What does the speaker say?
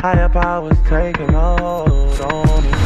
Higher powers taking hold on me.